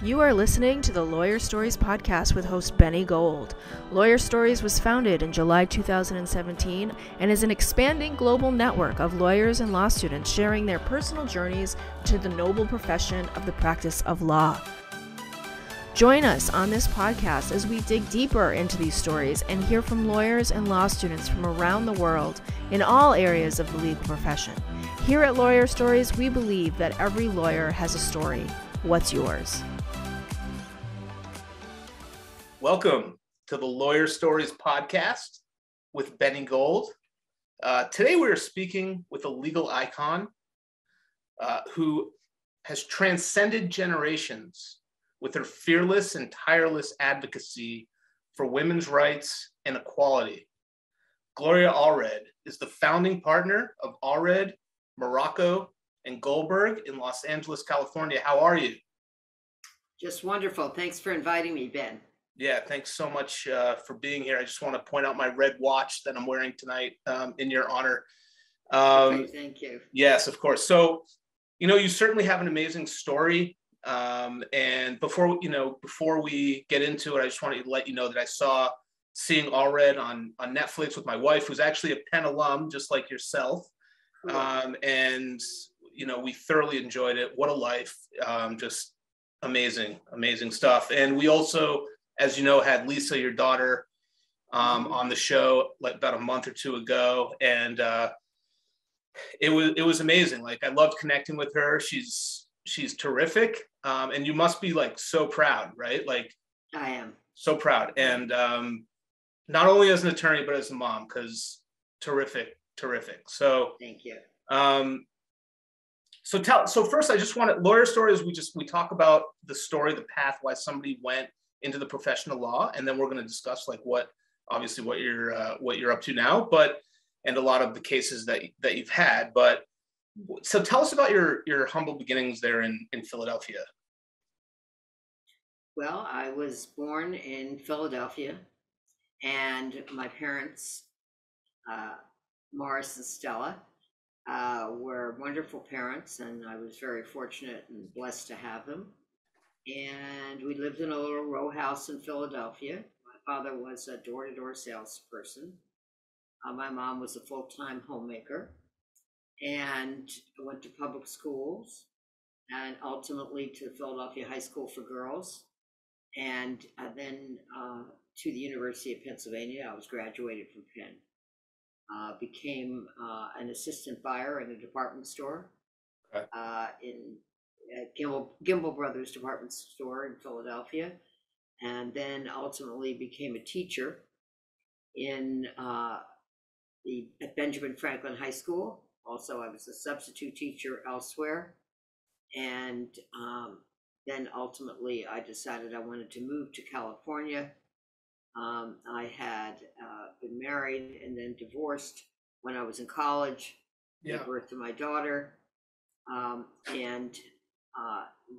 You are listening to the Lawyer Stories podcast with host Benny Gold. Lawyer Stories was founded in July 2017 and is an expanding global network of lawyers and law students sharing their personal journeys to the noble profession of the practice of law. Join us on this podcast as we dig deeper into these stories and hear from lawyers and law students from around the world in all areas of the legal profession. Here at Lawyer Stories, we believe that every lawyer has a story. What's yours? Welcome to the Lawyer Stories podcast with Benny Gold. Today we are speaking with a legal icon who has transcended generations with her fearless and tireless advocacy for women's rights and equality. Gloria Allred is the founding partner of Allred, Maroko, and Goldberg in Los Angeles, California. How are you? Just wonderful. Thanks for inviting me, Ben. Yeah, thanks so much for being here. I just want to point out my red watch that I'm wearing tonight in your honor. Thank you. Yes, of course. So, you know, you certainly have an amazing story. And before we get into it, I just wanted to let you know that I saw Seeing All Red on Netflix with my wife, who's actually a Penn alum, just like yourself. Cool. And, you know, we thoroughly enjoyed it. What a life. Just amazing, amazing stuff. And we also, as you know, had Lisa, your daughter, on the show like about a month or two ago, and it was amazing. Like, I loved connecting with her. She's terrific, and you must be like so proud, right? Like, I am so proud, and not only as an attorney but as a mom, because terrific. So thank you. So first, I just want to, Lawyer Stories, we talk about the story, the path, why somebody went into the professional law, and then we're going to discuss like what you're up to now, and a lot of the cases that you've had. But so tell us about your humble beginnings there in Philadelphia. Well, I was born in Philadelphia, and my parents, Morris and Stella, were wonderful parents, and I was very fortunate and blessed to have them. And we lived in a little row house in Philadelphia. My father was a door-to-door salesperson. My mom was a full-time homemaker, and I went to public schools and ultimately to Philadelphia High School for Girls, and then to the University of Pennsylvania. I was graduated from Penn. Became an assistant buyer in a department store. Okay. At Gimbel Brothers department store in Philadelphia, and then ultimately became a teacher in at Benjamin Franklin High School. Also, I was a substitute teacher elsewhere, and then ultimately I decided I wanted to move to California. I had been married and then divorced when I was in college. Yeah. Gave birth to my daughter, and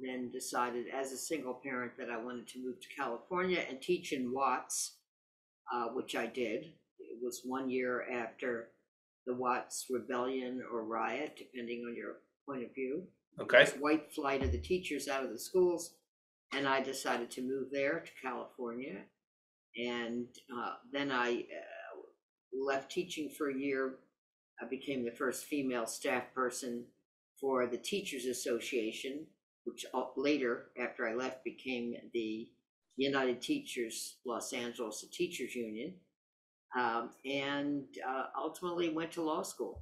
then decided as a single parent that I wanted to move to California and teach in Watts, which I did. It was 1 year after the Watts rebellion or riot, depending on your point of view. Okay. It was white flight of the teachers out of the schools, and I decided to move there to California. And then I left teaching for a year. I became the first female staff person for the Teachers Association, which later, after I left, became the United Teachers, Los Angeles Teachers Union, and ultimately went to law school.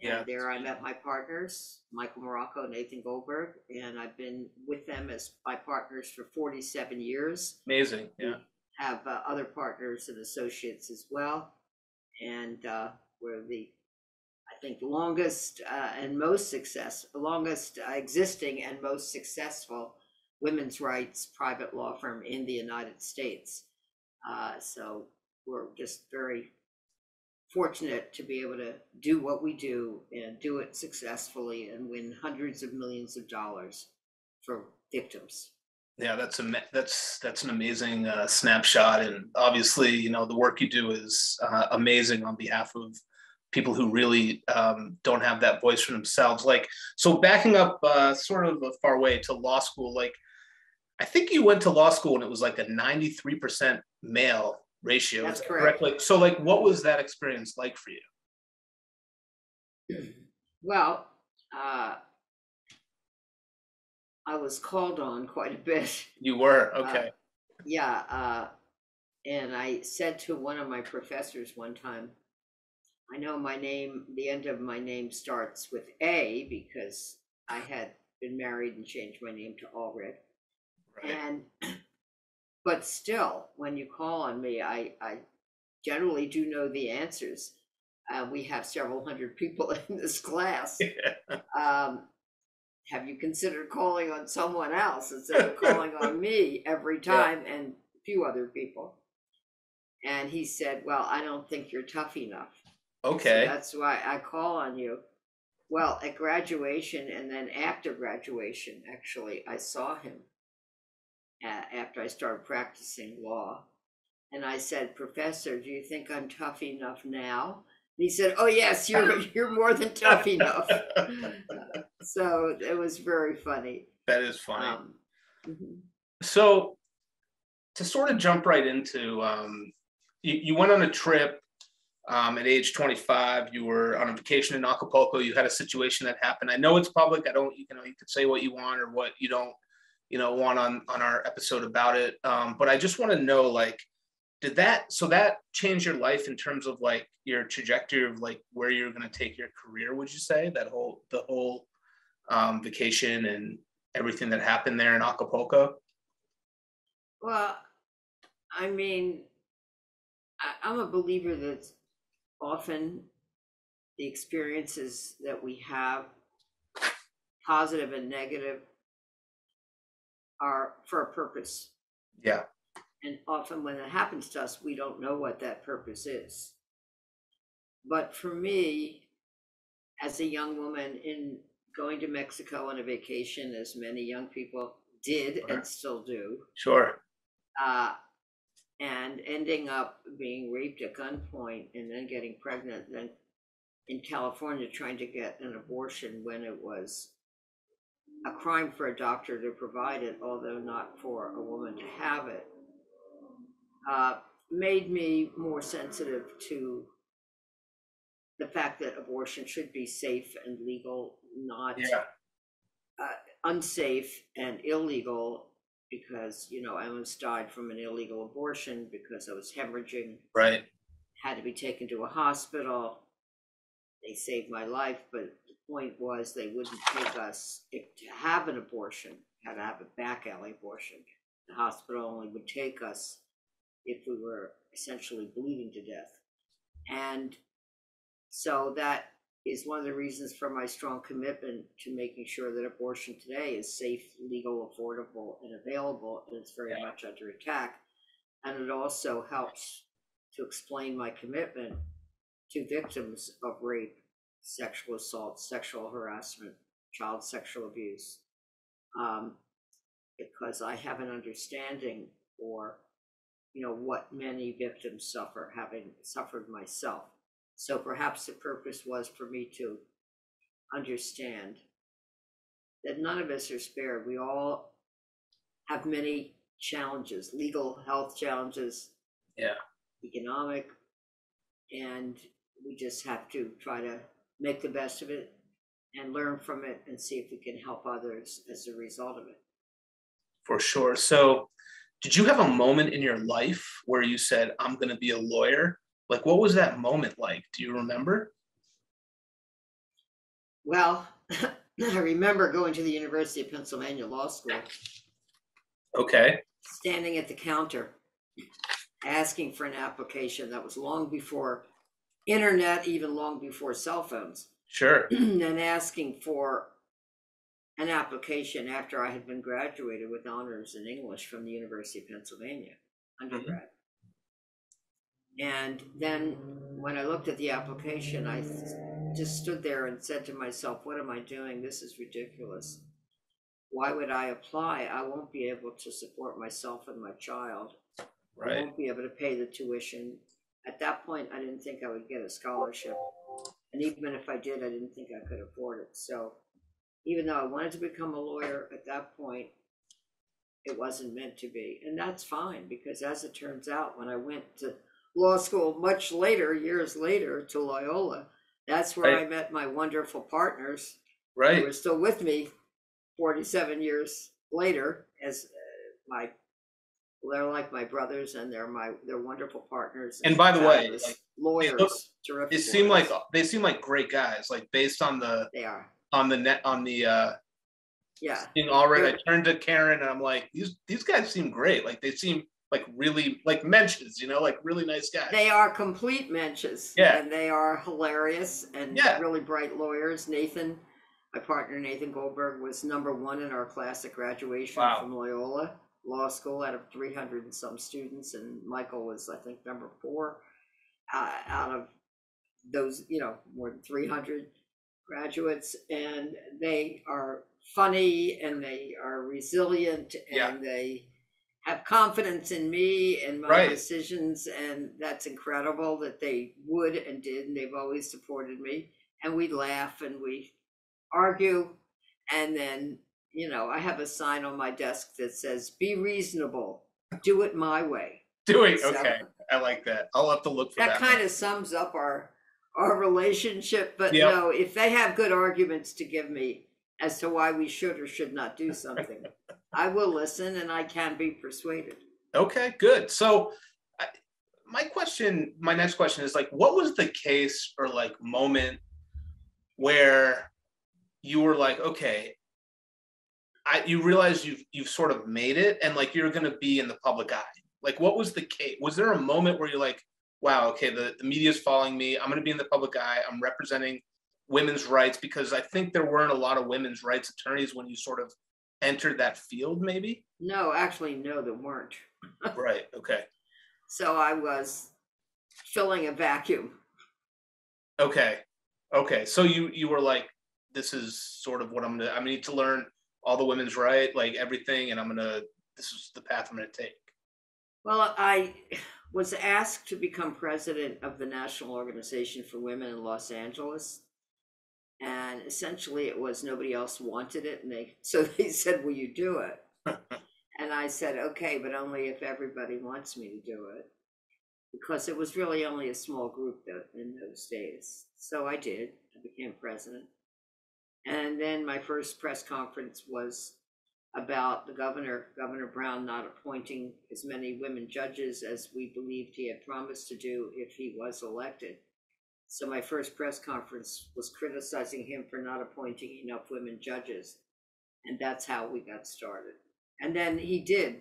Yeah. And there I met my partners, Michael Maroko, Nathan Goldberg, and I've been with them as my partners for 47 years. Amazing. Yeah. We have other partners and associates as well, and we're the, I think, longest existing and most successful women's rights private law firm in the United States. So we're just very fortunate to be able to do what we do and do it successfully and win hundreds of millions of dollars for victims. Yeah, that's an amazing snapshot, and obviously, you know, the work you do is amazing on behalf of people who really don't have that voice for themselves. Like, so backing up sort of a far way to law school, like I think you went to law school and it was like a 93% male ratio. That's correct. Like, so like, what was that experience like for you? Well, I was called on quite a bit. You were, okay. Yeah, and I said to one of my professors one time, I know my name, the end of my name starts with A because I had been married and changed my name to Allred. Right. And, but still, when you call on me, I generally do know the answers. We have several hundred people in this class. Yeah. Have you considered calling on someone else instead of calling on me every time? Yeah. And a few other people. And he said, well, I don't think you're tough enough. Okay. So that's why I call on you. Well, at graduation and then after graduation, actually, I saw him after I started practicing law. And I said, Professor, do you think I'm tough enough now? And he said, oh, yes, you're more than tough enough. So it was very funny. That is funny. Mm-hmm. So to sort of jump right into, you went on a trip. At age 25, you were on a vacation in Acapulco. You had a situation that happened. I know it's public. I don't, you know, you could say what you want or what you don't, you know, want on our episode about it. But I just want to know, like, did that, so that changed your life in terms of like your trajectory of like where you're going to take your career, would you say? That whole, the whole vacation and everything that happened there in Acapulco? Well, I mean, I'm a believer that often the experiences that we have, positive and negative, are for a purpose. Yeah. And often when it happens to us, we don't know what that purpose is. But for me, as a young woman in going to Mexico on a vacation, as many young people did and still do. Sure. And ending up being raped at gunpoint and then getting pregnant, then in California trying to get an abortion when it was a crime for a doctor to provide it, although not for a woman to have it, made me more sensitive to the fact that abortion should be safe and legal, not unsafe and illegal, because, you know, I almost died from an illegal abortion because I was hemorrhaging. Right. Had to be taken to a hospital. They saved my life, but the point was they wouldn't take us to have an abortion, had to have a back alley abortion. The hospital only would take us if we were essentially bleeding to death. And so that is one of the reasons for my strong commitment to making sure that abortion today is safe, legal, affordable, and available, and it's very much under attack. And it also helps to explain my commitment to victims of rape, sexual assault, sexual harassment, child sexual abuse, because I have an understanding for, you know, what many victims suffer, having suffered myself. So perhaps the purpose was for me to understand that none of us are spared. We all have many challenges, legal, health challenges, economic, and we just have to try to make the best of it and learn from it and see if we can help others as a result of it. For sure. So did you have a moment in your life where you said, I'm going to be a lawyer? Like, what was that moment like? Do you remember? Well, I remember going to the University of Pennsylvania Law School. Okay. Standing at the counter, asking for an application. That was long before internet, even long before cell phones. Sure. And asking for an application after I had been graduated with honors in English from the University of Pennsylvania, undergrad. Mm-hmm. And then when I looked at the application, I just stood there and said to myself, what am I doing? This is ridiculous. Why would I apply? I won't be able to support myself and my child. Right. I won't be able to pay the tuition. At that point, I didn't think I would get a scholarship. And even if I did, I didn't think I could afford it. So even though I wanted to become a lawyer at that point, it wasn't meant to be. And that's fine, because as it turns out, when I went to law school much later, years later, to Loyola, that's where I met my wonderful partners who were still with me 47 years later, as they're like my brothers, and they're wonderful partners. And by the way, like, lawyers, terrific. They seem lawyers. Like they seem like great guys. Like based on the Seeing All Red, I turned to Karen and I'm like, these guys seem great. Like they seem like really like menches, you know, like really nice guys. They are complete menches. Yeah, and they are hilarious and really bright lawyers. Nathan, my partner Nathan Goldberg, was #1 in our class at graduation from Loyola Law School out of 300 and some students, and Michael was, I think, #4 out of those, you know, more than 300 graduates. And they are funny and they are resilient and they have confidence in me and my decisions, and that's incredible that they would and did, and they've always supported me. And we laugh and we argue, and then, you know, I have a sign on my desk that says, "Be reasonable, do it my way." Okay, I like that. I'll have to look for that. That kind of sums up our relationship. But no, if they have good arguments to give me as to why we should or should not do something, I will listen, and I can be persuaded. Okay, good. So my next question is, like, what was the case or like moment where you were like, okay, you realize you've sort of made it, and like you're going to be in the public eye? Like, what was the case? Was there a moment where you're like, wow, okay, the media is following me. I'm going to be in the public eye. I'm representing women's rights, because I think there weren't a lot of women's rights attorneys when you sort of entered that field, maybe? No, actually, no, there weren't. Right. Okay. So I was filling a vacuum. Okay. Okay. So you were like, this is sort of what I'm going to need to learn all the women's right, like everything, and this is the path I'm going to take. Well, I was asked to become president of the National Organization for Women in Los Angeles. And essentially it was nobody else wanted it. And so they said, "Will you do it?" And I said, okay, but only if everybody wants me to do it, because it was really only a small group in those days. So I did. I became president. And then my first press conference was about the Governor Brown, not appointing as many women judges as we believed he had promised to do if he was elected. So my first press conference was criticizing him for not appointing enough women judges. And that's how we got started. And then he did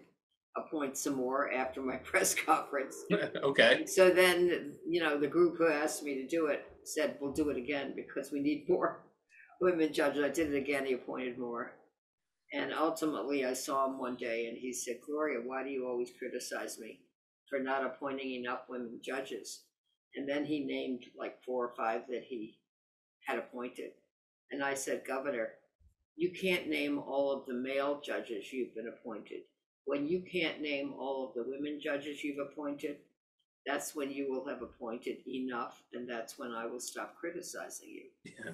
appoint some more after my press conference. Okay. So then, you know, the group who asked me to do it said, "We'll do it again because we need more women judges." I did it again. He appointed more. And ultimately, I saw him one day and he said, "Gloria, why do you always criticize me for not appointing enough women judges?" And then he named like 4 or 5 that he had appointed. And I said, "Governor, you can't name all of the male judges you've been appointed. When you can't name all of the women judges you've appointed, that's when you will have appointed enough, and that's when I will stop criticizing you." Yeah.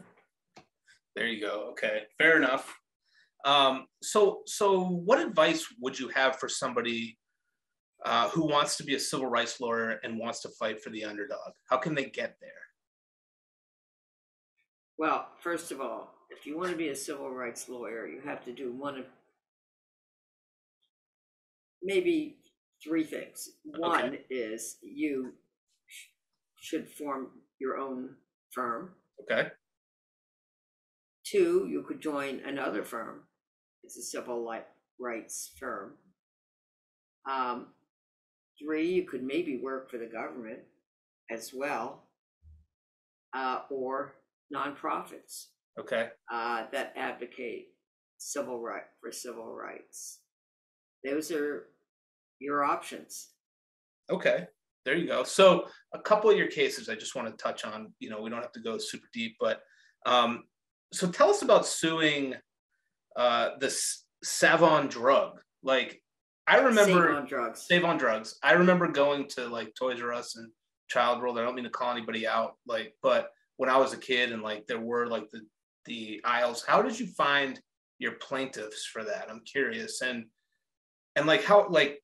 There you go. Okay. Fair enough. So what advice would you have for somebody who wants to be a civil rights lawyer and wants to fight for the underdog? How can they get there? Well, first of all, if you want to be a civil rights lawyer, you have to do one of maybe 3 things. One is you should form your own firm. Okay. 2, you could join another firm. It's a civil rights firm. 3, you could maybe work for the government as well, or nonprofits that advocate civil rights. Those are your options. Okay, there you go. So a couple of your cases I just want to touch on. You know, we don't have to go super deep, but so tell us about suing this Savon drug. Like, I remember Save on Drugs. I remember going to like Toys R Us and Child World. I don't mean to call anybody out, like, but when I was a kid and like there were like the aisles. How did you find your plaintiffs for that? I'm curious. And And like, how, like,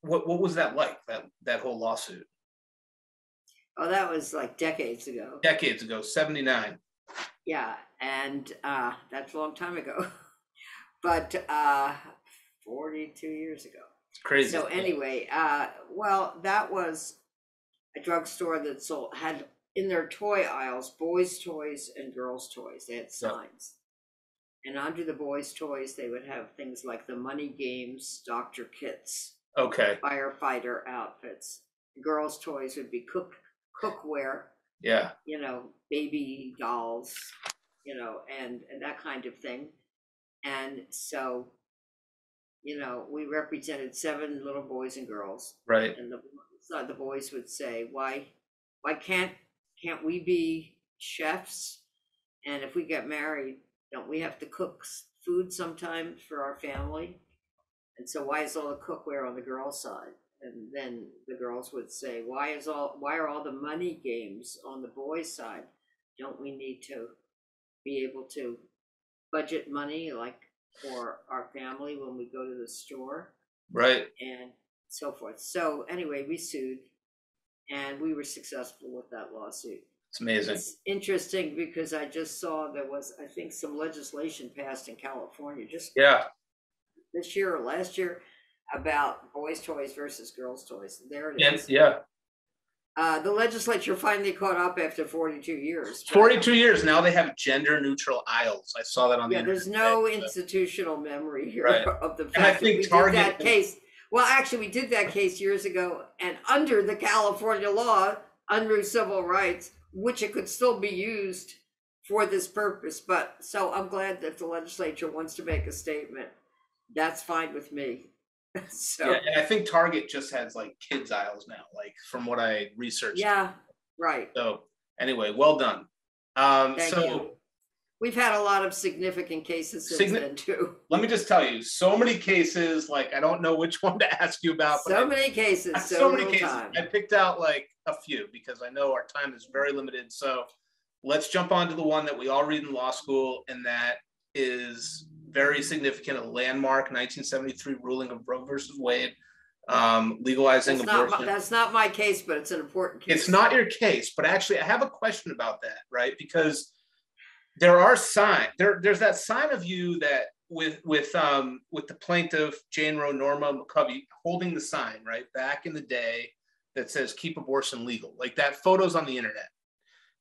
what was that like, that whole lawsuit? Oh, that was like decades ago. Decades ago, 79. Yeah, and that's a long time ago. But 42 years ago. It's crazy. So anyway, well, that was a drugstore that had in their toy aisles, boys' toys and girls' toys. They had signs. Yep. And under the boys' toys, they would have things like the Money Games, Dr. Kits, okay, firefighter outfits. Girls' toys would be cookware, yeah, you know, baby dolls, you know, and that kind of thing. And so, you know, we represented 7 little boys and girls, right? And the boys would say, why can't we be chefs? And if we get married, don't we have to cook food sometime for our family? And so why is all the cookware on the girls' side? And then the girls would say, why are all the money games on the boys' side? Don't we need to be able to budget money like for our family when we go to the store? Right. And so forth. So anyway, we sued and we were successful with that lawsuit. It's amazing. It's interesting because I just saw there was, I think, some legislation passed in California just this year or last year about boys' toys versus girls' toys. There it is. Yeah. The legislature finally caught up after 42 years. 42 years. Now they have gender-neutral aisles. I saw that on the internet. There's no institutional memory here of the fact and I think that we did that case. Well, actually, we did that case years ago, and under the California law, Unruh Civil Rights, which it could still be used for this purpose. But so I'm glad that the legislature wants to make a statement. That's fine with me. So yeah, and I think Target just has like kids aisles now, like from what I researched. Yeah, right. So anyway, well done. Thank you. We've had a lot of significant cases since then too. Let me just tell you, so many cases, like I don't know which one to ask you about. But so many cases. I picked out like a few because I know our time is very limited. So let's jump on to the one that we all read in law school, and that is very significant, a landmark 1973 ruling of Roe v. Wade, legalizing abortion. That's not my case, but it's an important case. It's not your case, but actually I have a question about that, right? Because there are signs, there's that sign of you that with the plaintiff, Jane Roe Norma McCorvey, holding the sign, right, back in the day that says keep abortion legal. Like that photo's on the internet.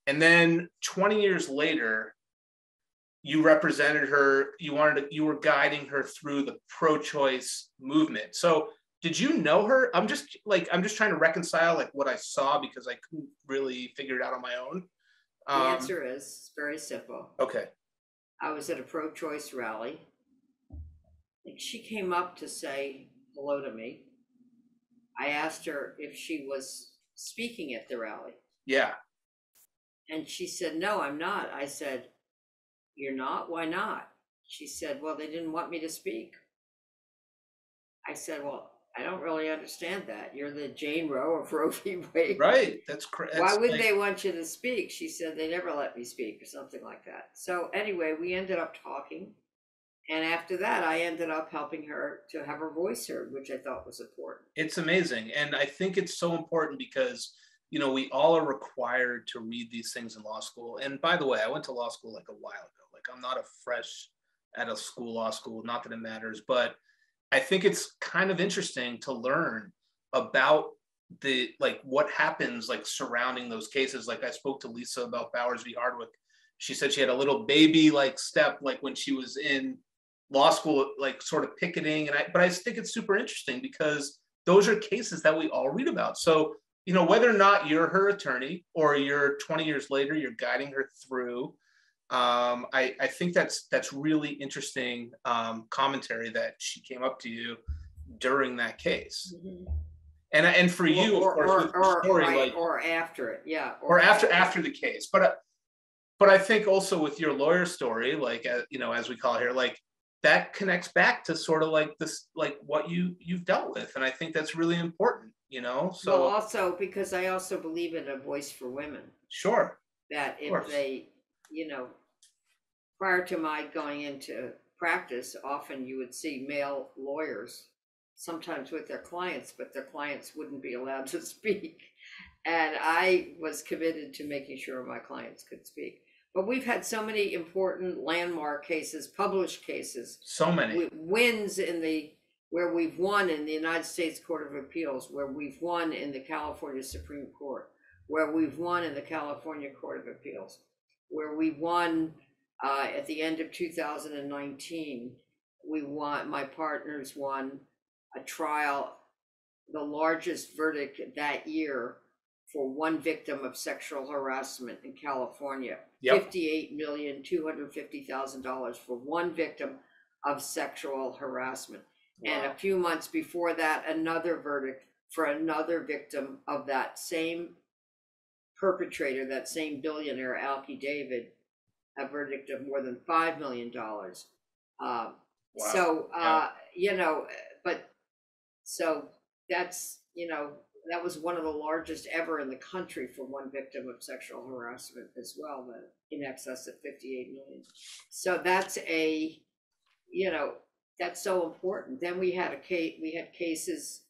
And then 20 years later, you represented her, you were guiding her through the pro-choice movement. So did you know her? I'm just trying to reconcile like what I saw because I couldn't really figure it out on my own. The answer is very simple. Okay. I was at a pro-choice rally. And she came up to say hello to me. I asked her if she was speaking at the rally. Yeah. And she said, no, I'm not. I said, you're not? Why not? She said, well, they didn't want me to speak. I said, well, I don't really understand that. You're the Jane Roe of Roe v. Wade. Right. That's correct. Why would they want you to speak? She said, they never let me speak or something like that. So anyway, we ended up talking. And after that, I ended up helping her to have her voice heard, which I thought was important. It's amazing. And I think it's so important because, you know, we all are required to read these things in law school. And by the way, I went to law school like a while ago. Like I'm not a fresh out of school law school, not that it matters, but I think it's kind of interesting to learn about the, like what happens like surrounding those cases. Like I spoke to Lisa about Bowers v. Hardwick. She said she had a little baby like step, like when she was in law school, like sort of picketing. But I think it's super interesting because those are cases that we all read about. So, you know, whether or not you're her attorney or you're 20 years later, you're guiding her through. I think that's really interesting commentary that she came up to you during that case. Mm-hmm. And for you, of course, with the story, like, or after it, yeah. Or after the case. But I think also with your lawyer story, like, you know, as we call it here, like that connects back to sort of like this, like what you've dealt with. And I think that's really important. You know, so well, also because I also believe in a voice for women. Sure. That if they, you know, prior to my going into practice, often you would see male lawyers, sometimes with their clients, but their clients wouldn't be allowed to speak. And I was committed to making sure my clients could speak. But we've had so many important landmark cases, published cases. So many. Wins in the, where we've won in the United States Court of Appeals, where we've won in the California Supreme Court, where we've won in the California Court of Appeals, where we won at the end of 2019, we won, my partners won a trial, the largest verdict that year for one victim of sexual harassment in California. Yep. $58,250,000 for one victim of sexual harassment. Wow. And a few months before that, another verdict for another victim of that same perpetrator, that same billionaire, Alki David, a verdict of more than $5 million. Wow. So, yeah. You know, but so that's, you know, that was one of the largest ever in the country for one victim of sexual harassment as well, but in excess of 58 million. So that's a, you know, that's so important. Then we had a case, we had cases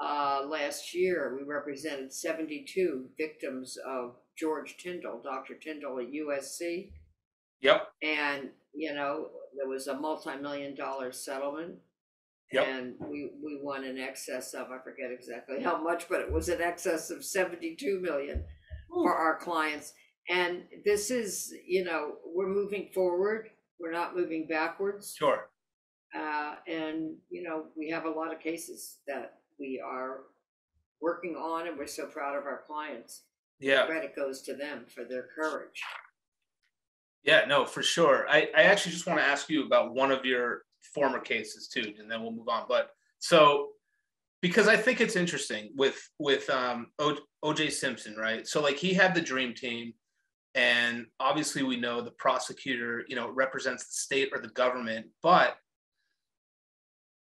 last year, we represented 72 victims of George Tyndall, Dr. Tyndall at USC. Yep. And, you know, there was a multi-million-dollar settlement. Yep. And we won in excess of, I forget exactly how much, but it was in excess of $72 million for our clients. And this is, you know, we're moving forward. We're not moving backwards. Sure. And, you know, we have a lot of cases that we are working on, and we're so proud of our clients. Yeah. Credit goes to them for their courage. Yeah, no, for sure. I actually just want to ask you about one of your former cases too, and then we'll move on. But so, because I think it's interesting with O.J. Simpson, right? So like he had the dream team, and obviously we know the prosecutor, you know, represents the state or the government, but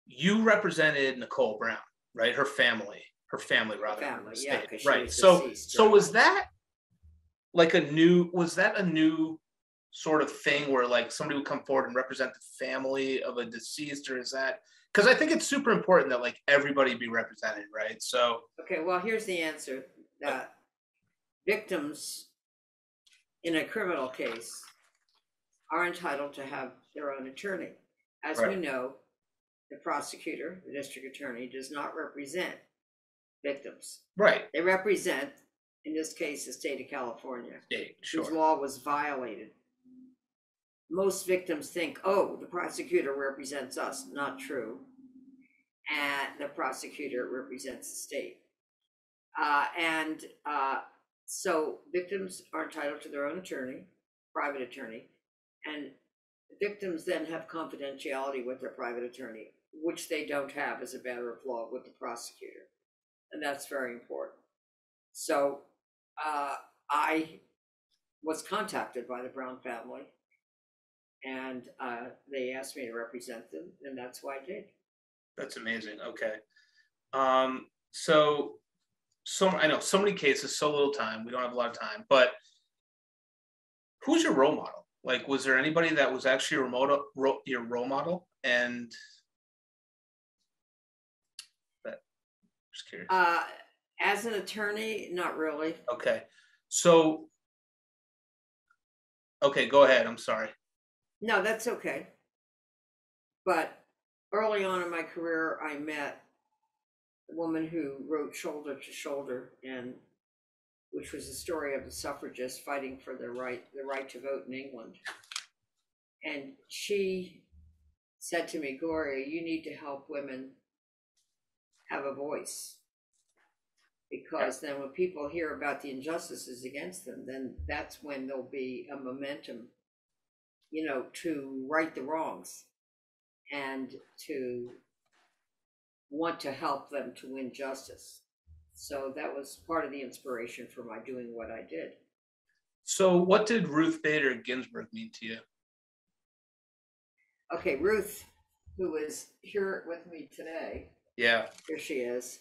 you represented Nicole Brown, right? Her family, yeah, right. So was that like a new, was that a new sort of thing where like somebody would come forward and represent the family of a deceased, or is that, because I think it's super important that like everybody be represented, right? So okay, well, here's the answer. That victims in a criminal case are entitled to have their own attorney. As right. We know, the prosecutor, the district attorney, does not represent victims. Right. They represent, in this case, the state of California, sure, whose law was violated. Most victims think, oh, the prosecutor represents us. Not true. And the prosecutor represents the state. So victims are entitled to their own attorney, private attorney, and victims then have confidentiality with their private attorney, which they don't have as a matter of law with the prosecutor. And that's very important. So I was contacted by the Brown family, and they asked me to represent them, and that's why I did. That's amazing. Okay. So I know so many cases, so little time, we don't have a lot of time, but who's your role model? Like, was there anybody that was actually your role model? And but just curious. As an attorney, not really. Okay. So, okay, go ahead. I'm sorry. No, that's okay. But early on in my career, I met a woman who wrote Shoulder to Shoulder, and which was the story of the suffragists fighting for the right to vote in England. And she said to me, Gloria, you need to help women have a voice, because then when people hear about the injustices against them, then that's when there'll be a momentum, you know, to right the wrongs and to want to help them to win justice. So that was part of the inspiration for my doing what I did. So what did Ruth Bader Ginsburg mean to you? Okay, Ruth, who is here with me today. Yeah. Here she is,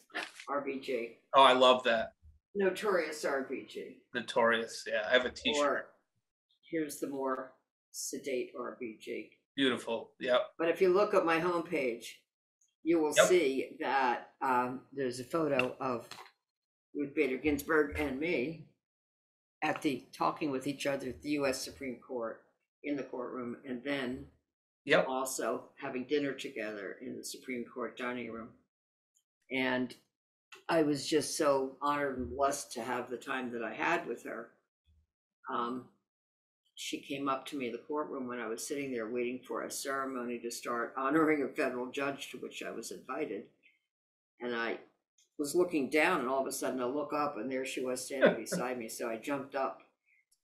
RBG. Oh, I love that. Notorious RBG. Notorious, yeah. I have a t-shirt. Or here's the more sedate RBG. Beautiful. Yeah. But if you look at my homepage, you will see that there's a photo of Ruth Bader Ginsburg and me at the talking with each other at the U.S. Supreme Court in the courtroom, and then also having dinner together in the Supreme Court dining room. And I was just so honored and blessed to have the time that I had with her. She came up to me in the courtroom when I was sitting there waiting for a ceremony to start honoring a federal judge to which I was invited. And I was looking down, and all of a sudden I look up, and there she was standing beside me. So I jumped up,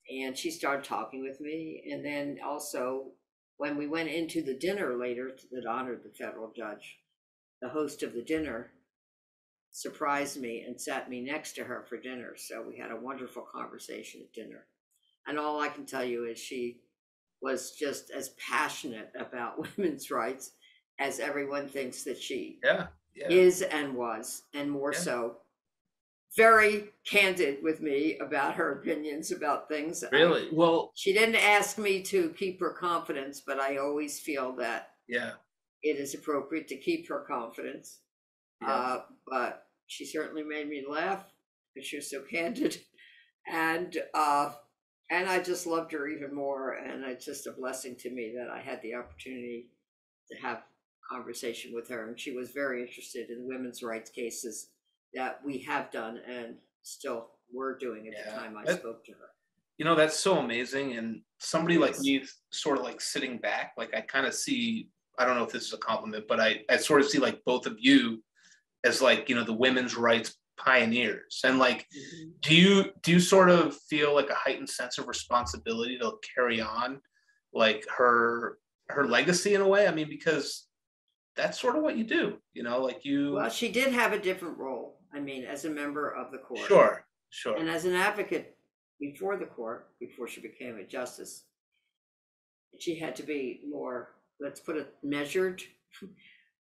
and she started talking with me. And then also when we went into the dinner later that honored the federal judge, the host of the dinner surprised me and sat me next to her for dinner. So we had a wonderful conversation at dinner. And all I can tell you is she was just as passionate about women's rights as everyone thinks that she is and was, and more so. Very candid with me about her opinions about things. Really? Well, she didn't ask me to keep her confidence, but I always feel that it is appropriate to keep her confidence. But she certainly made me laugh because she was so candid. And I just loved her even more. And it's just a blessing to me that I had the opportunity to have a conversation with her. And she was very interested in women's rights cases that we have done and still were doing at the time I spoke to her. You know, that's so amazing. And somebody like me sort of like sitting back, like I kind of see, I don't know if this is a compliment, but I sort of see like both of you as like, you know, the women's rights pioneers. And like, do you sort of feel like a heightened sense of responsibility to carry on like her legacy in a way? I mean, because that's sort of what you do, you know, like you. Well, she did have a different role. I mean, as a member of the court. Sure, sure. And as an advocate before the court, before she became a justice, she had to be more, let's put it, measured,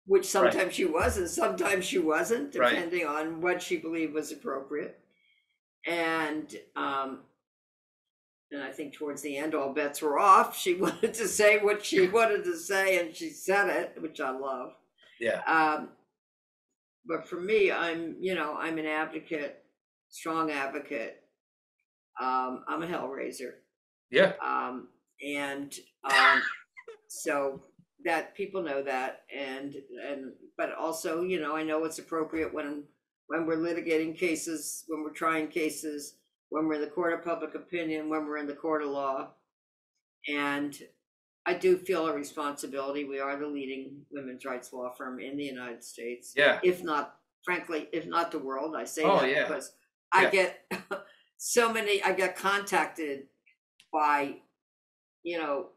which sometimes she was and sometimes she wasn't, depending on what she believed was appropriate. And I think towards the end, all bets were off. She wanted to say what she wanted to say, and she said it, which I love. Yeah. But for me, I'm an advocate, strong advocate. I'm a hellraiser. Yeah. So that people know that, and but also, you know, I know what's appropriate when we're litigating cases, when we're trying cases, when we're in the court of public opinion, when we're in the court of law. And I do feel a responsibility. We are the leading women's rights law firm in the United States. Yeah. If not, frankly, if not the world. I say because I get so many, I got contacted by, you know,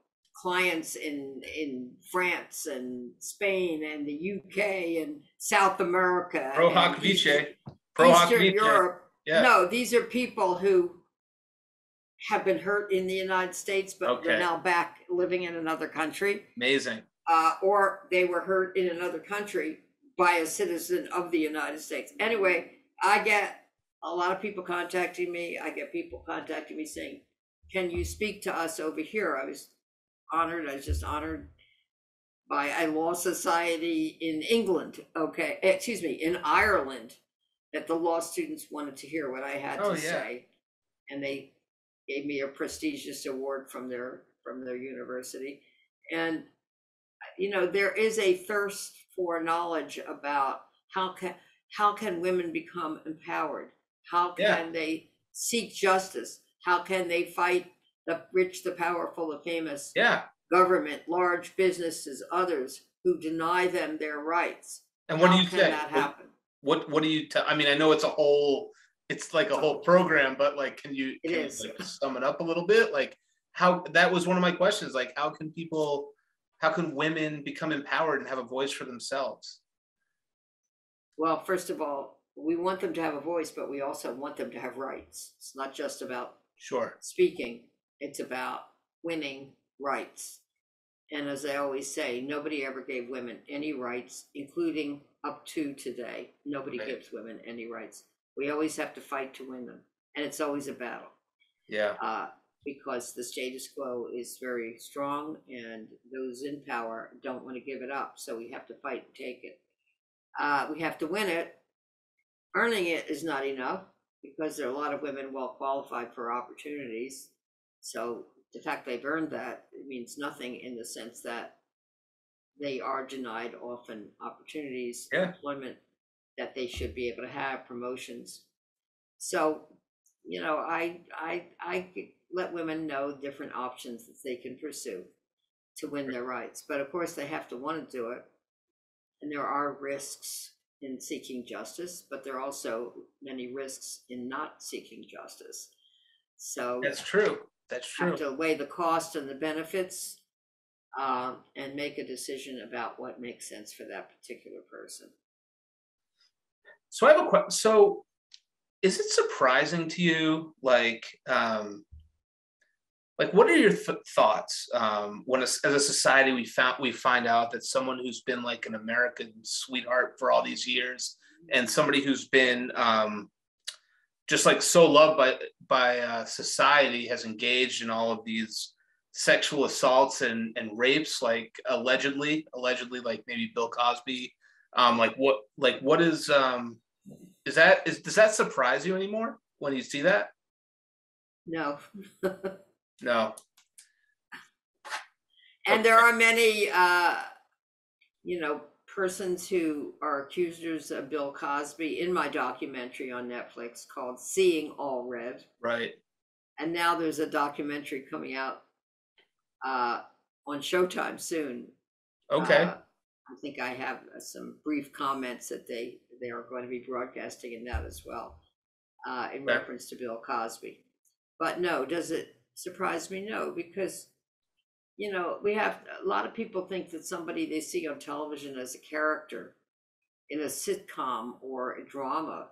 clients in France and Spain and the UK and South America. Pro hoc vice. Pro hoc vice. Yeah. No, these are people who have been hurt in the United States, but they're now back living in another country. Amazing. Or they were hurt in another country by a citizen of the United States. Anyway, I get a lot of people contacting me. I get people contacting me saying, can you speak to us over here? I was honored. I was just honored by a law society in England. Okay. Excuse me, in Ireland, that the law students wanted to hear what I had to say. And they gave me a prestigious award from their university. And, you know, there is a thirst for knowledge about how can women become empowered? How can they seek justice? How can they fight the rich, the powerful, the famous, government, large businesses, others who deny them their rights? And what do you say? How can that happen? What do you tell? I mean, I know it's a whole, it's like a whole program, but like, can you like sum it up a little bit? Like how, that was one of my questions. Like how can women become empowered and have a voice for themselves? Well, first of all, we want them to have a voice, but we also want them to have rights. It's not just about speaking. It's about winning rights. And as I always say, nobody ever gave women any rights, including up to today. Nobody gives women any rights. We always have to fight to win them. And it's always a battle. Yeah. because the status quo is very strong and those in power don't want to give it up. So we have to fight and take it. We have to win it. Earning it is not enough because there are a lot of women well qualified for opportunities. So the fact they've earned that, it means nothing in the sense that they are denied often opportunities, employment that they should be able to have, promotions. So, you know, I let women know different options that they can pursue to win their rights. But of course they have to want to do it. And there are risks in seeking justice, but there are also many risks in not seeking justice. So that's true. That's true. You have to weigh the cost and the benefits and make a decision about what makes sense for that particular person. So I have a question. So is it surprising to you, like what are your thoughts when as a society we find out that someone who's been like an American sweetheart for all these years and somebody who's been just like so loved by society has engaged in all of these sexual assaults and rapes, like allegedly, like maybe Bill Cosby, does that surprise you anymore when you see that? No. No. And there are many, persons who are accusers of Bill Cosby in my documentary on Netflix called Seeing All Red. Right. And now there's a documentary coming out on Showtime soon. Okay. I think I have some brief comments that they are going to be broadcasting in that as well, in reference to Bill Cosby. But no, does it surprise me? No, because, you know, we have a lot of people think that somebody they see on television as a character in a sitcom or a drama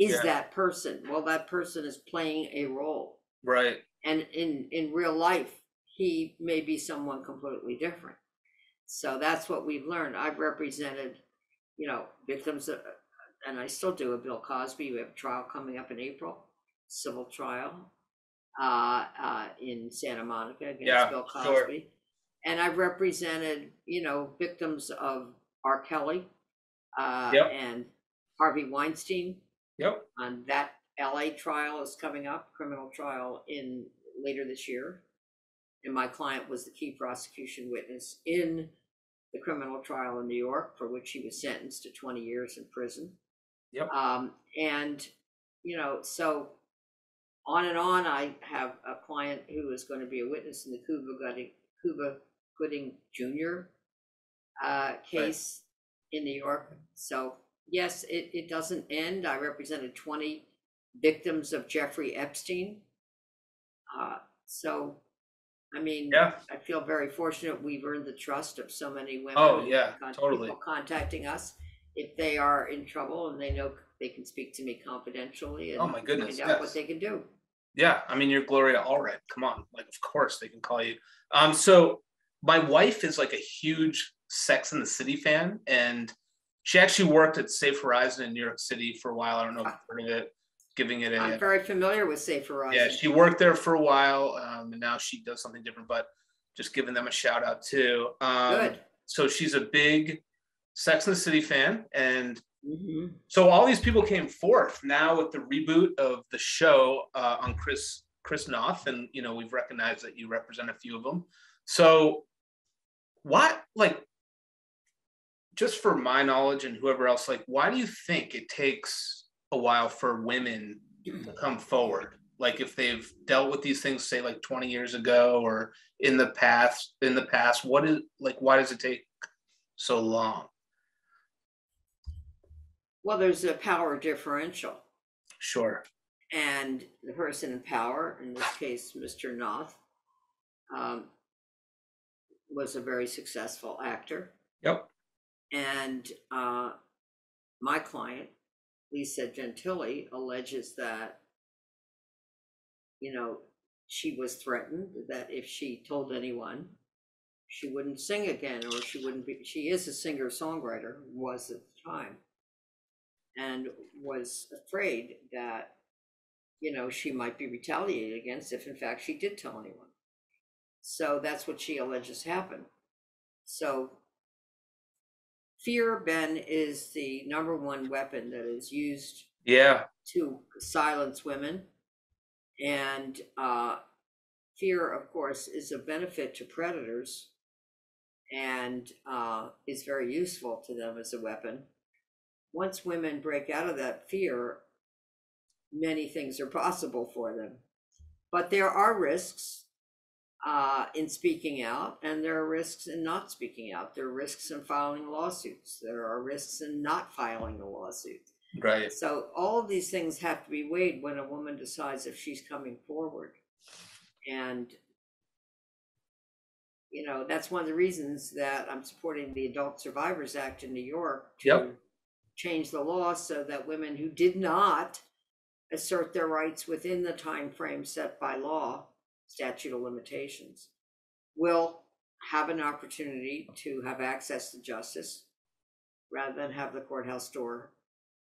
is that person. Well, that person is playing a role. Right. And in real life, he may be someone completely different. So that's what we've learned. I've represented, victims of, and I still do, a Bill Cosby. We have a trial coming up in April, civil trial in Santa Monica against Bill Cosby. Sure. And I've represented, victims of R. Kelly and Harvey Weinstein. Yep. And that LA trial is coming up, criminal trial in later this year. And my client was the key prosecution witness in the criminal trial in New York, for which he was sentenced to 20 years in prison. Yep. So on and on, I have a client who is going to be a witness in the Cuba Gooding Jr. Case in New York. So yes, it doesn't end. I represented 20 victims of Jeffrey Epstein. I feel very fortunate we've earned the trust of so many women. Oh, yeah, totally. People contacting us if they are in trouble and they know they can speak to me confidentially and find out what they can do. Yeah, I mean, you're Gloria Allred. Come on. Of course they can call you. So my wife is like a huge Sex and the City fan, and she actually worked at Safe Horizon in New York City for a while. I don't know if you've heard of it. I'm very familiar with Safe Horizon. Yeah, she worked there for a while, and now she does something different, but just giving them a shout out too. Good. So she's a big Sex and the City fan, and so all these people came forth now with the reboot of the show on Chris Noth, and we've recognized that you represent a few of them. So just for my knowledge and whoever else, why do you think it takes a while for women to come forward, if they've dealt with these things, say 20 years ago or in the past, why does it take so long? Well, there's a power differential. Sure. And the person in power, in this case, Mr. Noth, was a very successful actor. Yep. And my client, Lisa Gentili, alleges that, she was threatened that if she told anyone, she wouldn't sing again, or she wouldn't be. She is a singer-songwriter, was at the time, and was afraid that you know, she might be retaliated against if in fact she did tell anyone. So that's what she alleges happened. So fear, Ben, is the number one weapon that is used to silence women. And fear, of course, is a benefit to predators and is very useful to them as a weapon. Once women break out of that fear, many things are possible for them. But there are risks in speaking out, and there are risks in not speaking out. There are risks in filing lawsuits. There are risks in not filing a lawsuit. Right. So all of these things have to be weighed when a woman decides if she's coming forward. And, you know, that's one of the reasons that I'm supporting the Adult Survivors Act in New York to change the law so that women who did not assert their rights within the time frame set by law, statute of limitations, will have an opportunity to have access to justice rather than have the courthouse door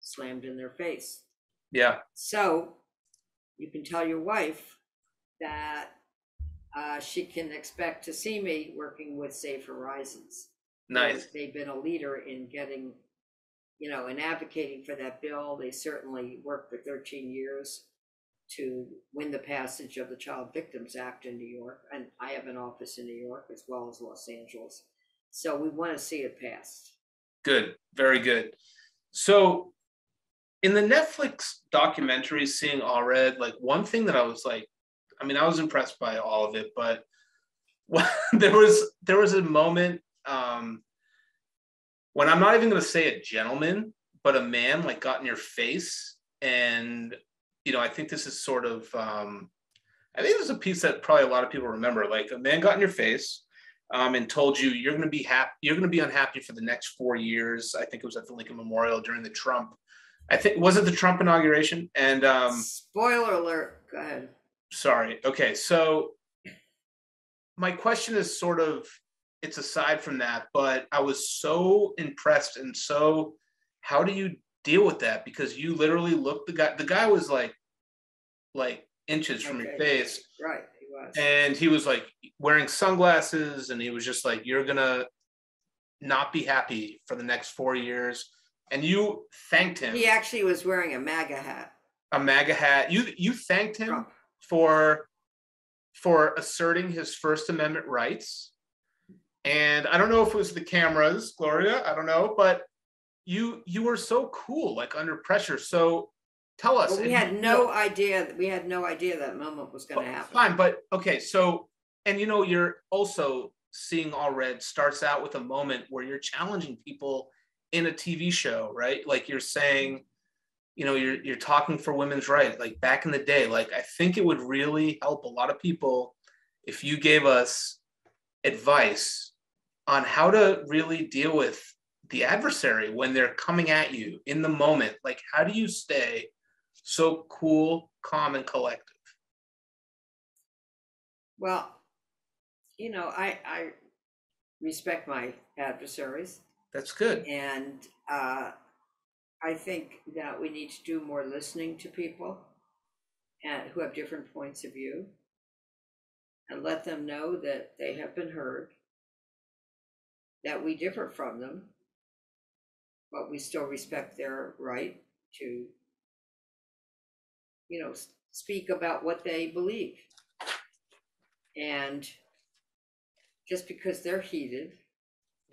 slammed in their face. Yeah. So you can tell your wife that she can expect to see me working with Safe Horizons. Nice. They've been a leader in getting, you know, in advocating for that bill. They certainly worked for 13 years to win the passage of the Child Victims Act in New York. And I have an office in New York as well as Los Angeles. So we want to see it passed. Good. Very good. So in the Netflix documentary, Seeing All Red, like one thing that I was like, I mean, I was impressed by all of it, but there was a moment when I'm not even going to say a gentleman, but a man like got in your face. And, you know, I think this is sort of, I think there's a piece that probably a lot of people remember, like a man got in your face and told you, you're going to be happy, you're going to be unhappy for the next 4 years. I think it was at the Lincoln Memorial during the Trump, I think, was it the Trump inauguration? And spoiler alert, go ahead. Sorry. Okay. So my question is sort of, it's aside from that, but I was so impressed. And so how do you deal with that? Because you literally looked, the guy was like inches from your face. Right. He was. And he was like wearing sunglasses and he was just like, you're going to not be happy for the next 4 years. And you thanked him. He actually was wearing a MAGA hat. A MAGA hat. You thanked him? Trump. For asserting his First Amendment rights. And I don't know if it was the cameras, Gloria, I don't know, but you were so cool, like under pressure. So tell us. Well, we had no idea that moment was going to happen. Fine, but okay, so, and you know, you're also Seeing All Red starts out with a moment where you're challenging people in a TV show, right? Like you're saying, you know, you're talking for women's rights, like back in the day. Like, I think it would really help a lot of people if you gave us advice on how to really deal with the adversary when they're coming at you in the moment. Like, how do you stay so cool, calm, and collective? Well, you know, I respect my adversaries. That's good. And, I think that we need to do more listening to people and who have different points of view and let them know that they have been heard, that we differ from them, but we still respect their right to, you know, speak about what they believe. And just because they're heated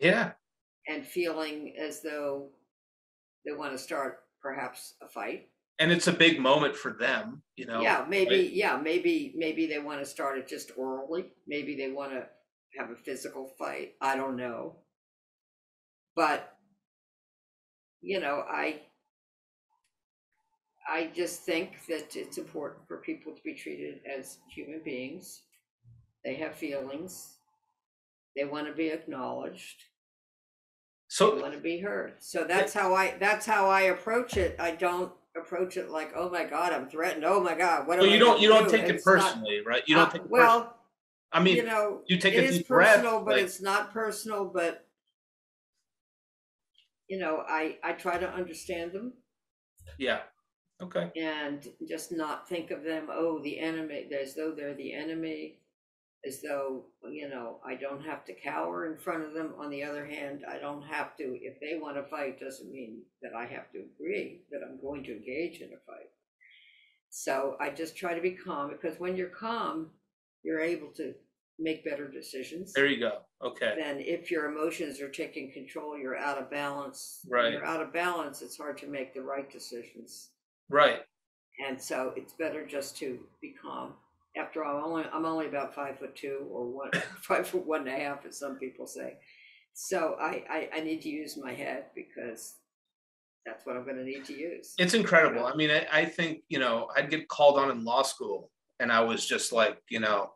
and feeling as though they want to start perhaps a fight. And it's a big moment for them, you know? Yeah, maybe, right? Maybe they want to start it just orally. Maybe they want to have a physical fight. I don't know. But, you know, I just think that it's important for people to be treated as human beings. They have feelings. They want to be acknowledged. So I want to be heard. So that's how I approach it. I don't approach it like, oh my God, I'm threatened. Oh my God, what? So you don't take it personally, right? You don't take it personally. Well, I mean, you know, you take a deep breath. It is personal, but it's not personal. But you know, I try to understand them. Yeah. Okay. And just not think of them, oh, the enemy, as though they're the enemy, as though, you know, I don't have to cower in front of them. On the other hand, I don't have to, if they want to fight, doesn't mean that I have to agree that I'm going to engage in a fight. So I just try to be calm, because when you're calm, you're able to make better decisions. There you go. Okay. And if your emotions are taking control, you're out of balance. Right. When you're out of balance, it's hard to make the right decisions. Right. And so it's better just to be calm. After all, I'm only about 5'2" or 5'1.5", as some people say. So I need to use my head, because that's what I'm going to need to use. It's incredible. You know? I mean, I think, you know, I'd get called on in law school, and I was just like, you know,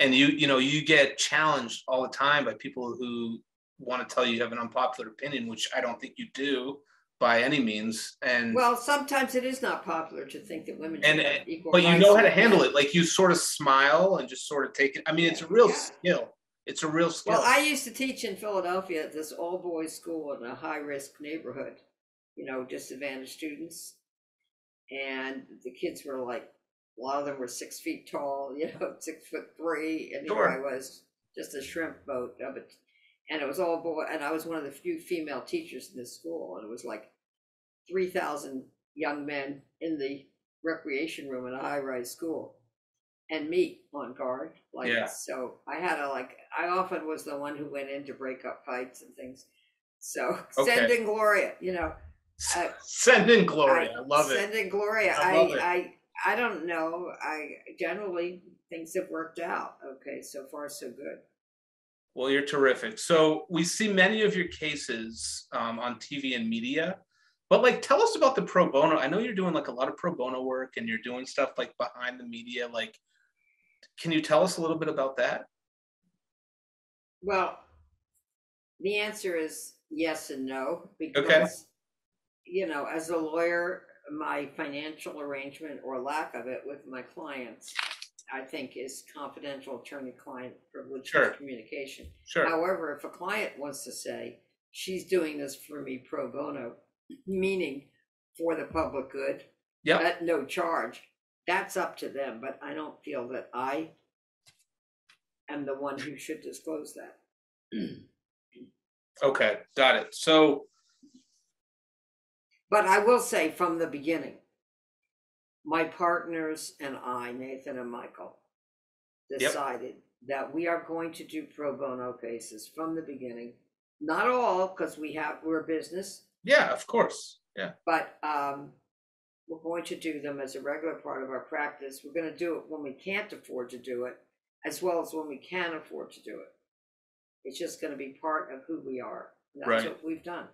and you get challenged all the time by people who want to tell you have an unpopular opinion, which I don't think you do by any means. And well, sometimes it is not popular to think that women should have equal rights. But you know how to handle it. Like, you sort of smile and just sort of take it. I mean, it's a real skill. It's a real skill. Well, I used to teach in Philadelphia at this all-boys school in a high-risk neighborhood, you know, disadvantaged students. And the kids were like, a lot of them were 6 feet tall, you know, 6'3", and sure. Here I was, just a shrimp boat of it. And it was all boy, and I was one of the few female teachers in this school, and it was like 3,000 young men in the recreation room in a high-rise school, and me on guard. Like, yeah. So I had a, like, I often was the one who went in to break up fights and things. So okay. Send in Gloria, you know. Send in Gloria, I love it. Send in Gloria, I don't know. I generally, things have worked out. Okay, so far so good. Well, you're terrific. So we see many of your cases on TV and media, but like, tell us about the pro bono. I know you're doing like a lot of pro bono work, and you're doing stuff like behind the media. Like, can you tell us a little bit about that? Well, the answer is yes and no, because, okay. You know, as a lawyer, my financial arrangement or lack of it with my clients, I think, is confidential attorney-client privilege communication. Sure. However, if a client wants to say, she's doing this for me pro bono, meaning for the public good, yep. At no charge, that's up to them. But I don't feel that I am the one who should disclose that. Okay, got it. So, but I will say from the beginning, my partners and I, Nathan and Michael, decided that we are going to do pro bono cases from the beginning. Not all, because we're a business. Yeah, of course. Yeah. But we're going to do them as a regular part of our practice. We're going to do it when we can't afford to do it, as well as when we can afford to do it. It's just going to be part of who we are. That's right. What we've done.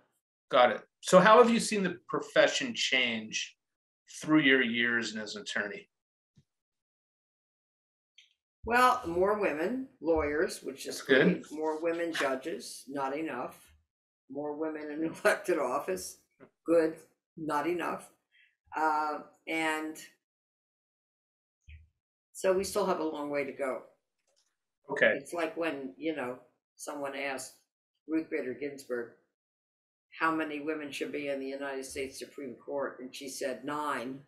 Got it. So how have you seen the profession change through your years and as an attorney? Well, more women lawyers, which is good. More women judges, not enough. More women in elected office, good, not enough. And so we still have a long way to go. Okay. It's like when, you know, someone asked Ruth Bader Ginsburg how many women should be in the United States Supreme Court, and she said 9.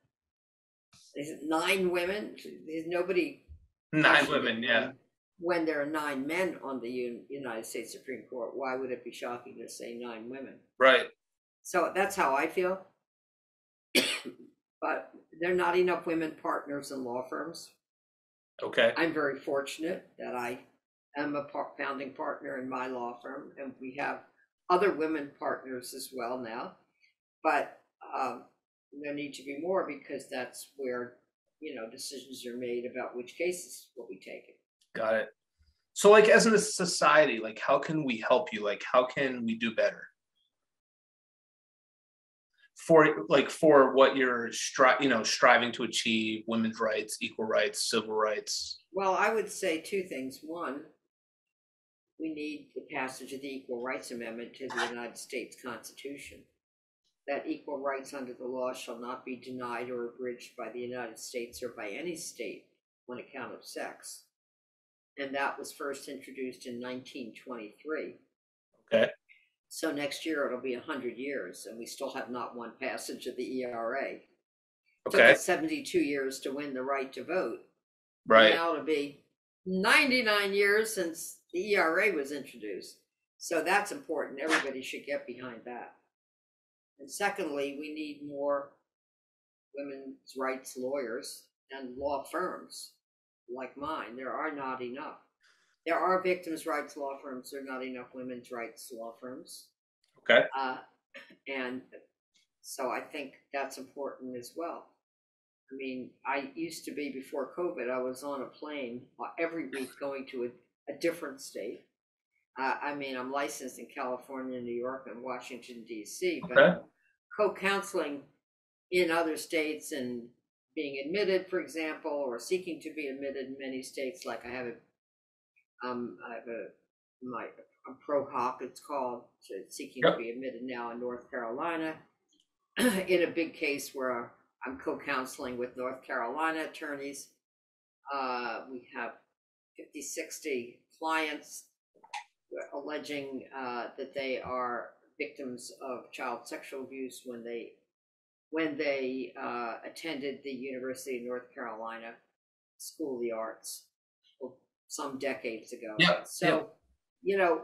Is it 9 women? There's nobody. 9 women, yeah. When there are 9 men on the United States Supreme Court, why would it be shocking to say 9 women? Right. So that's how I feel. But there are not enough women partners in law firms. Okay. I'm very fortunate that I am a founding partner in my law firm, and we have other women partners as well now, but there need to be more, because that's where, you know, decisions are made about which cases will be taken. Got it. So like, as in a society, like, how can we help you? Like, how can we do better for, like, for what you're striving to achieve, women's rights, equal rights, civil rights? Well, I would say 2 things. One, we need the passage of the Equal Rights Amendment to the United States Constitution, that equal rights under the law shall not be denied or abridged by the United States or by any state on account of sex. And that was first introduced in 1923. Okay. So next year it'll be 100 years, and we still have not one passage of the ERA. Okay. Took us 72 years to win the right to vote. Right. Now it'll be 99 years since the ERA was introduced. So that's important. Everybody should get behind that. And secondly, we need more women's rights lawyers and law firms like mine. There are not enough. There are victims' rights law firms. There are not enough women's rights law firms. Okay. And so I think that's important as well. I mean, I used to be, before COVID, I was on a plane every week going to a different state. I mean, I'm licensed in California, New York, and Washington, D.C., but okay. Co-counseling in other states and being admitted, for example, or seeking to be admitted in many states. Like I have a pro hoc, it's called, seeking to be admitted now in North Carolina, in a big case where I'm co-counseling with North Carolina attorneys. We have 50, 60 clients alleging that they are victims of child sexual abuse when they attended the University of North Carolina School of the Arts some decades ago. Yeah, so, you know,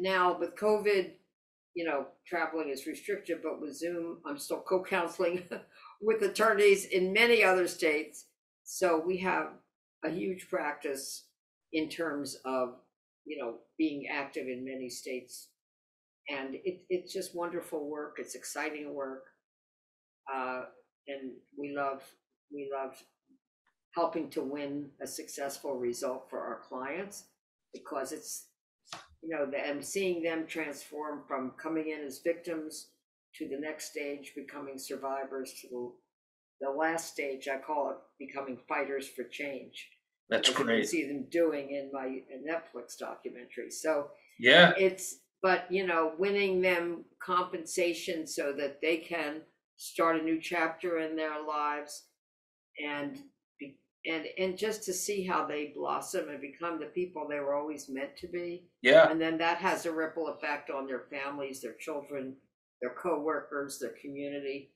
now with COVID, you know, traveling is restricted, but with Zoom, I'm still co-counseling with attorneys in many other states. So we have a huge practice in terms of, you know, being active in many states. And it's just wonderful work. It's exciting work. And we love helping to win a successful result for our clients, because it's, you know, and seeing them transform from coming in as victims to the next stage, becoming survivors, to the last stage, I call it becoming fighters for change. That's great. You can see them doing in my Netflix documentary. So yeah, it's, but you know, winning them compensation so that they can start a new chapter in their lives, and just to see how they blossom and become the people they were always meant to be. Yeah. And then that has a ripple effect on their families, their children, their coworkers, their community.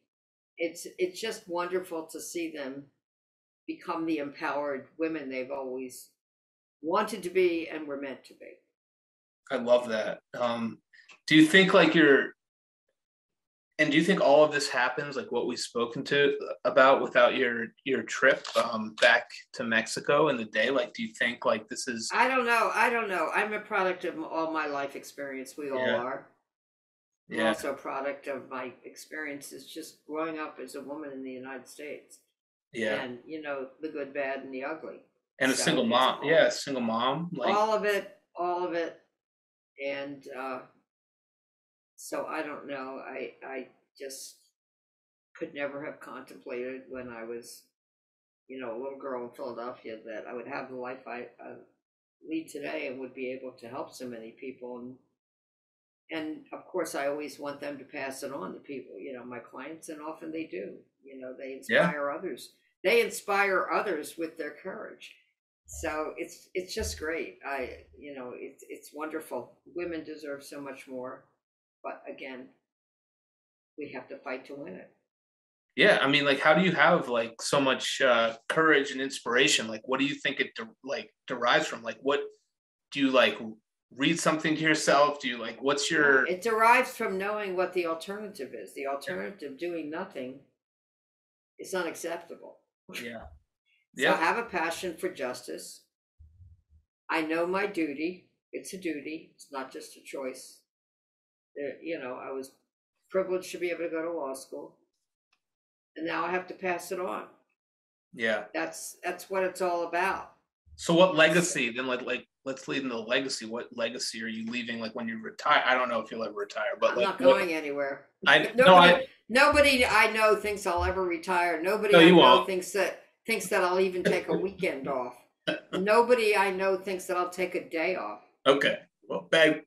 It's just wonderful to see them become the empowered women they've always wanted to be and were meant to be. I love that. Do you think like you're, and do you think all of this happens, like what we've spoken to about, without your trip back to Mexico in the day? Like, do you think like this is? I don't know. I'm a product of all my life experience. We all are. Yeah. I'm also a product of my experiences just growing up as a woman in the United States. Yeah. And, you know, the good, bad, and the ugly. And so a single mom. Yeah, a single mom. Like... All of it. And... so I don't know. I just could never have contemplated when I was, you know, a little girl in Philadelphia that I would have the life I lead today and would be able to help so many people. And of course, I always want them to pass it on to people, you know, my clients, and often they do. You know, they inspire others. They inspire others with their courage. So it's just great. You know, it's wonderful. Women deserve so much more. But again, we have to fight to win it. Yeah, I mean, like, how do you have like so much courage and inspiration? Like, what do you think it derives from? Like, what do you like read something to yourself? Do you like what's your? It derives from knowing what the alternative is. The alternative, doing nothing, is unacceptable. Yeah. Yeah. So I have a passion for justice. I know my duty. It's a duty. It's not just a choice. You know, I was privileged to be able to go to law school, and now I have to pass it on. Yeah, that's what it's all about. So, what legacy? Then, like let's lead into the legacy. What legacy are you leaving? Like when you retire, I don't know if you'll ever retire, but I'm not going anywhere. Nobody I know thinks I'll ever retire. Nobody I know thinks that I'll even take a weekend off. Nobody I know thinks that I'll take a day off. Okay, well, bad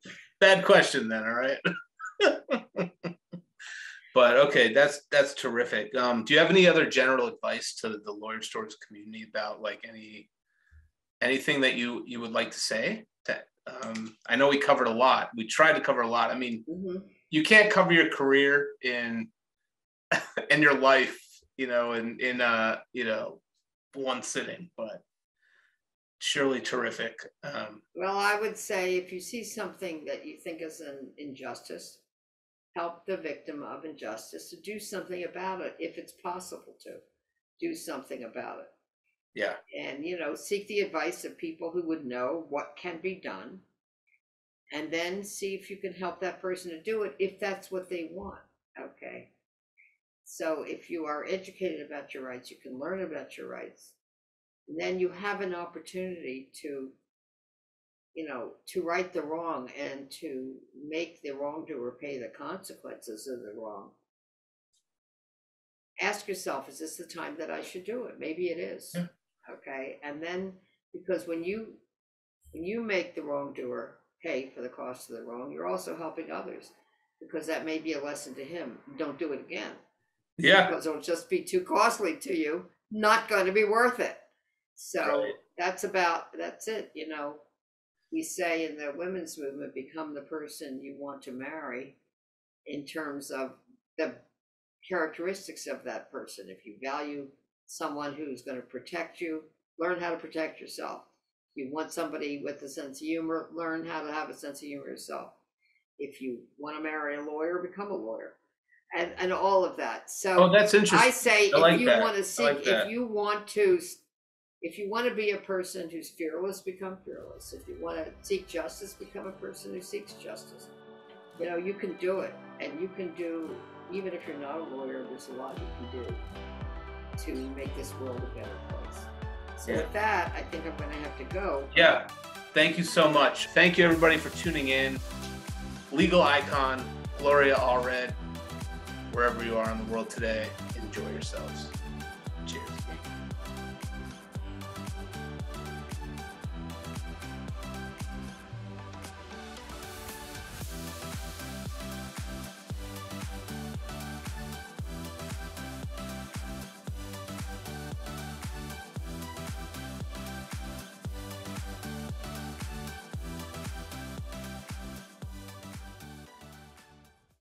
question then, all right? But okay, that's terrific. Do you have any other general advice to the Lawyer Stories community about like anything that you would like to say? That, I know we covered a lot. We tried to cover a lot. I mean, you can't cover your career in your life you know, in one sitting, but surely terrific. Well, I would say if you see something that you think is an injustice, help the victim of injustice to do something about it. If it's possible to do something about it. Yeah. And, you know, seek the advice of people who would know what can be done, and then see if you can help that person to do it if that's what they want. Okay. So if you are educated about your rights, you can learn about your rights, and then you have an opportunity to, you know, to right the wrong and to make the wrongdoer pay the consequences of the wrong. Ask yourself, is this the time that I should do it? Maybe it is. Yeah. Okay. And then, because when you make the wrongdoer pay for the cost of the wrong, you're also helping others, because that may be a lesson to him. Don't do it again. Yeah. Because it'll just be too costly to you. Not going to be worth it. So right. That's it. You know, we say in the women's movement, become the person you want to marry in terms of the characteristics of that person. If you value someone who's going to protect you, learn how to protect yourself. If you want somebody with a sense of humor, learn how to have a sense of humor yourself. If you want to marry a lawyer, become a lawyer, and all of that. So that's interesting. I say, if you want to be a person who's fearless, become fearless. If you want to seek justice, become a person who seeks justice. You know, you can do it, and you can do, even if you're not a lawyer, there's a lot you can do to make this world a better place. So with that, I think I'm going to have to go. Yeah. Thank you so much. Thank you, everybody, for tuning in. Legal icon, Gloria Allred, wherever you are in the world today, enjoy yourselves.